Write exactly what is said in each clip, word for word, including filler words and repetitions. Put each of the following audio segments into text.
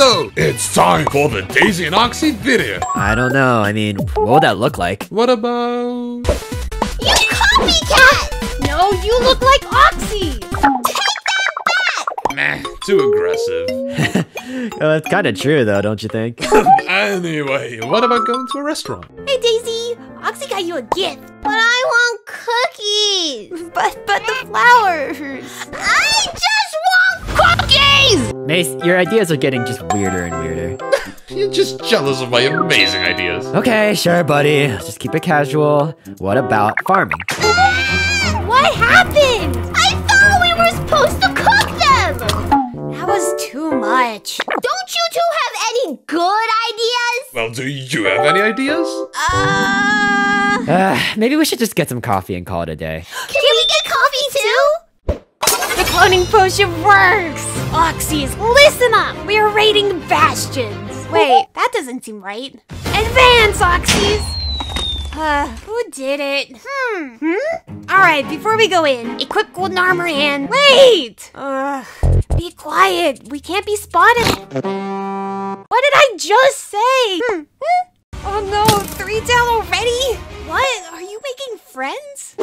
though. It's time for the Daisy and Oxy video. I don't know. I mean, what would that look like? What about... You copycat! No, you look like Oxy. Take that back! Meh, too aggressive. Well, that's kind of true, though, don't you think? Anyway, what about going to a restaurant? Hey, Daisy. Oxy got you a gift. But I want cookies. But but the flowers. I just want cookies! Mace, your ideas are getting just weirder and weirder. You're just jealous of my amazing ideas. Okay, sure, buddy. Just keep it casual. What about farming? What happened? I thought we were supposed to cook them! That was too much. Don't you two have any good ideas? Well, do you have any ideas? Uh... Uh, maybe we should just get some coffee and call it a day. Can, Can we get coffee too? The cloning potion works! Oxys, listen up! We are raiding bastions. Wait, that doesn't seem right. Advance, Oxys! Uh, who did it? Hmm. Hmm? Alright, before we go in, equip golden armor and... Wait! Uh, be quiet. We can't be spotted. What did I just say? Hmm. Hmm? Oh no, three down already? What? Are you making friends?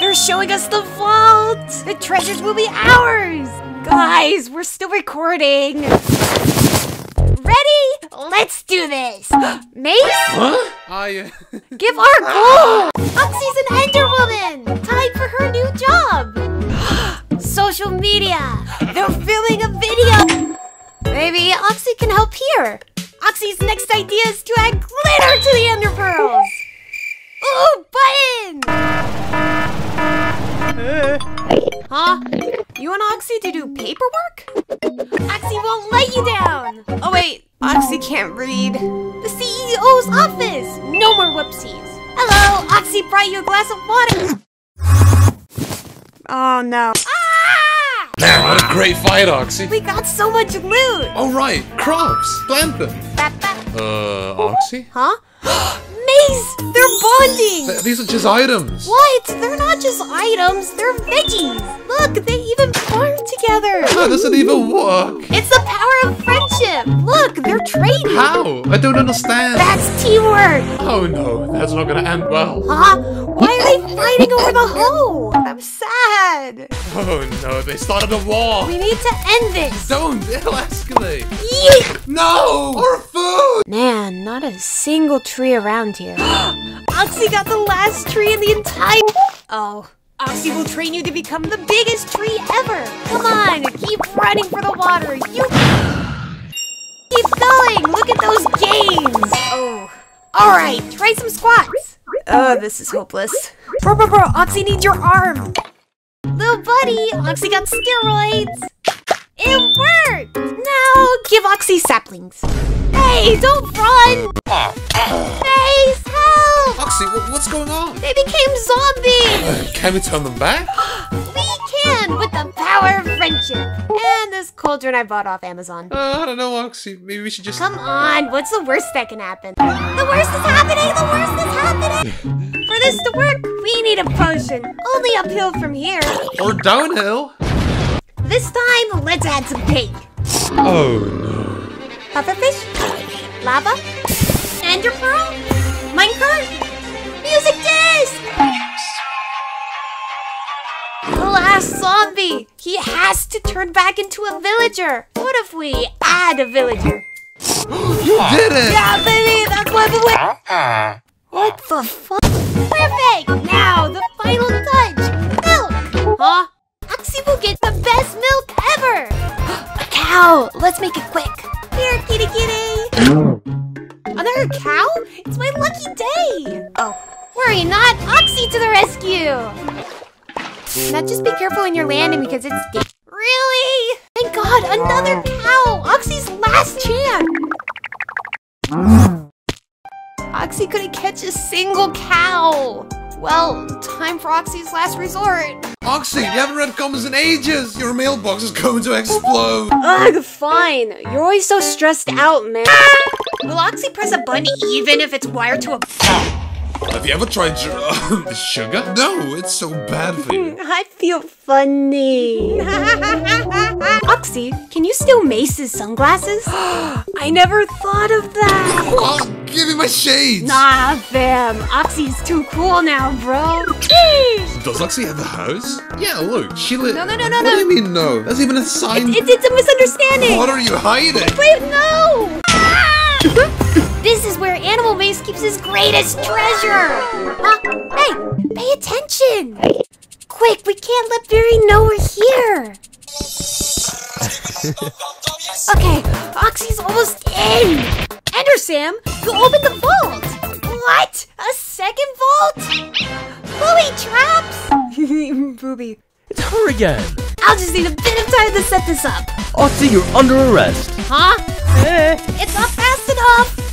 They're showing us the vault! The treasures will be ours! Guys, we're still recording! Ready? Let's do this! Mace? Huh? I... Uh... Give our goal! Oxy's an Ender Woman! Tied for her new job! Social media! They're filming a video! Maybe Oxy can help here! Oxy's next idea is to add glitter to the Ender Pearls! Ooh, button! Huh? You want Oxy to do paperwork? Oxy won't let you down! Oh wait, Oxy can't read. The C E O's office! No more whoopsies! Hello, Oxy brought you a glass of water! Oh no. Man, what a great fight, Oxy! We got so much loot! Oh right, crops! Plant them! Uh, Oxy? Huh? Mace! They're bonding! Th these are just items! What? They're not just items, they're veggies! Look, they even farm together! That doesn't even work! It's the power of friendship! Look, they're trading! How? I don't understand! That's teamwork! Oh no, that's not gonna end well! Huh? Why are they fighting over the hoe? I'm sad! Oh no, they started a war! We need to end this! Don't! It'll escalate! Yeet! No! Or food! Man, not a single tree around here. Oxy got the last tree in the entire... Oh. Oxy will train you to become the biggest tree ever! Come on, keep running for the water! You... Keep going! Look at those gains! Oh. Alright, try some squats! Oh, this is hopeless. Bro, bro, bro, Oxy needs your arm! Little buddy, Oxy got steroids! It worked! Now, give Oxy saplings. Hey, don't run! Mace, help! Oxy, what's going on? They became zombies! Uh, can we turn them back? We can, with the power of friendship! And this cauldron I bought off Amazon. Uh, I don't know, Oxy. Maybe we should just... Come on, what's the worst that can happen? The worst is happening! The worst is happening! For this to work, we need a potion. Only uphill from here. Or downhill. This time, let's add some cake. Oh no. Pufferfish? Lava? Ender Pearl? Minecart? Music disc! The last zombie! He has to turn back into a villager! What if we add a villager? You did it! Yeah, baby! That's what we win! What the fuck? Perfect! Now, the final touch! Milk! Huh? Oxy will get the best milk ever! A cow! Let's make it quick! Here, kitty kitty! Another cow? It's my lucky day! Oh. Worry not! Oxy to the rescue! Now just be careful in your landing because it's dead. Really? Thank God! Another cow! Oxy's last chance! Oxy couldn't catch a single cow! Well, time for Oxy's last resort! Oxy, you haven't read comments in ages! Your mailbox is going to explode! Ugh, fine! You're always so stressed out, man! Will Oxy press a button even if it's wired to a- Have you ever tried uh, sugar? No, it's so bad for you. I feel funny. Oxy, can you steal Mace's sunglasses? I never thought of that. Oh, give me my shades. Nah, fam. Oxy's too cool now, bro. Jeez. Does Oxy have a house? Yeah, look. She lit. No, no, no, no. What no. do you mean no? That's even a sign. It's, it's, it's a misunderstanding. What are you hiding? Wait, no. This is where AnimalMace keeps his greatest treasure! Uh, hey, pay attention! Quick, we can't let Barry know we're here! Okay, Oxy's almost in! Andrew Sam, you opened the vault! What? A second vault? Booby traps? Booby. It's her again! I'll just need a bit of time to set this up! Oxy, you're under arrest! Huh? Eh. It's not fast enough!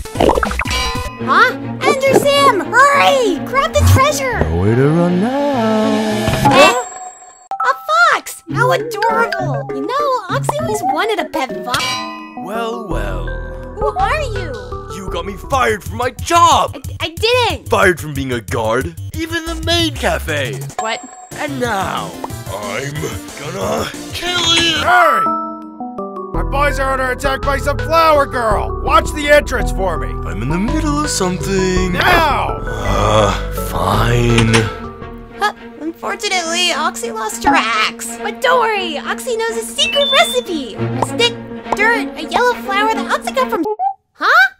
Huh? Andrew Sam, hurry! Grab the treasure! Nowhere to run now. Eh? A fox! How adorable! You know, Oxy always wanted a pet fox. Well, well. Who are you? You got me fired from my job! I, I didn't! Fired from being a guard. Even the maid cafe. What? And now, I'm gonna kill you! Hey! My boys are under attack by some flower girl! Watch the entrance for me! I'm in the middle of something... Now! Uh, fine... Huh, unfortunately, Oxy lost her axe. But don't worry, Oxy knows a secret recipe! A stick, dirt, a yellow flower that Oxy got from... Huh?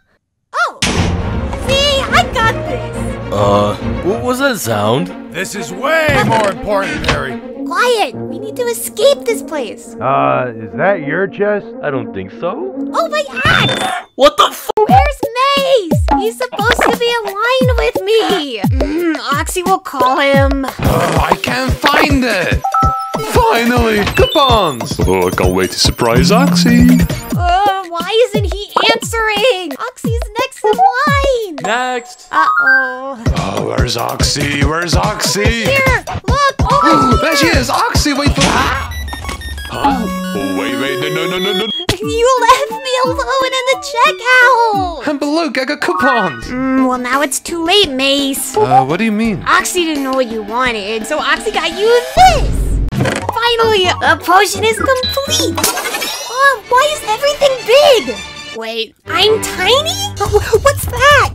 Oh! See, I got this! Uh, what was that sound? This is way more important, Terry. Quiet! We need to escape this place! Uh, is that your chest? I don't think so. Oh, my axe! What the f- Where's Mace? He's supposed to be aligned with me! Mm, Oxy will call him. Oh, I can't find it! Finally! Coupons! Oh, I can't wait to surprise Oxy! Oh, why isn't he answering? Oxy's next in line! Next! Uh-oh. Oh, where's Oxy? Where's Oxy? Here! Look! Oh, there she is! Oxy, wait for her! Huh? Oh, wait, wait, no, no, no, no, no. You left me alone in the checkout! And look, I got coupons! Mm, well, now it's too late, Mace. Uh, what do you mean? Oxy didn't know what you wanted, so Oxy got you this! Finally, a potion is complete! Oh, why is everything big? Wait, I'm tiny? What's that?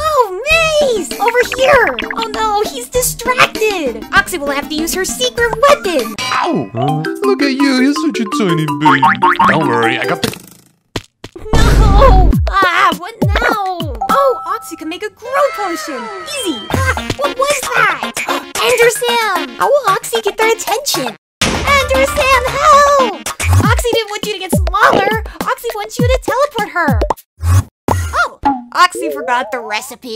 Oh, Mace! Over here! Oh no, he's distracted! Oxy will have to use her secret weapon! Ow! Huh? Look at you, you're such a tiny baby! Don't worry, I got the... No! Ah, what now? Oh, Oxy can make a grow potion! Easy! Ah, what was that? Andrew Sam! How will Oxy get their attention? Andrew Sam, help! Oxy didn't want you to get smaller! Oxy wants you to teleport her! Oxy forgot the recipe.